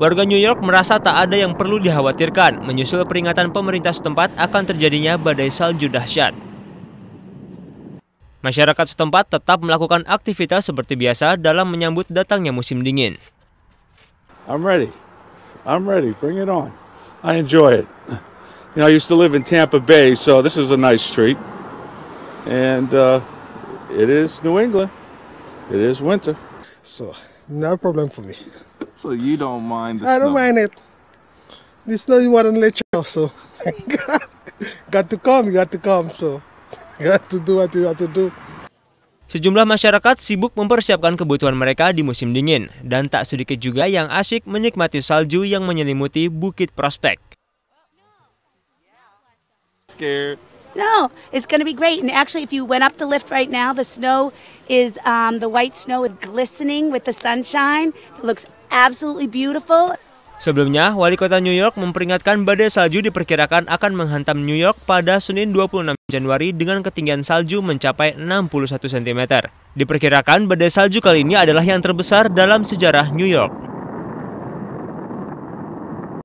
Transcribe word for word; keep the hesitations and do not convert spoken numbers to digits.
Warga New York merasa tak ada yang perlu dikhawatirkan menyusul peringatan pemerintah setempat akan terjadinya badai salju dahsyat. Masyarakat setempat tetap melakukan aktivitas seperti biasa dalam menyambut datangnya musim dingin. I'm ready. I'm ready. Bring it on. I enjoy it. You know, I used to live in Tampa Bay, so this is a nice treat. And uh, it is New England. It is winter. So, no problem for me. So you don't mind the I snow? I don't mind it. The snow you want to let you know, so got, got to come, you got to come, so you got to do what you have to do. Sejumlah masyarakat sibuk mempersiapkan kebutuhan mereka di musim dingin, dan tak sedikit juga yang asyik menikmati salju yang menyelimuti Bukit Prospek. Scared. No, it's going to be great. And actually, if you went up the lift right now, the snow is, um, the white snow is glistening with the sunshine. It looks absolutely beautiful. Sebelumnya, Wali Kota New York memperingatkan badai salju diperkirakan akan menghantam New York pada Senin dua puluh enam Januari dengan ketinggian salju mencapai enam puluh satu sentimeter. Diperkirakan badai salju kali ini adalah yang terbesar dalam sejarah New York.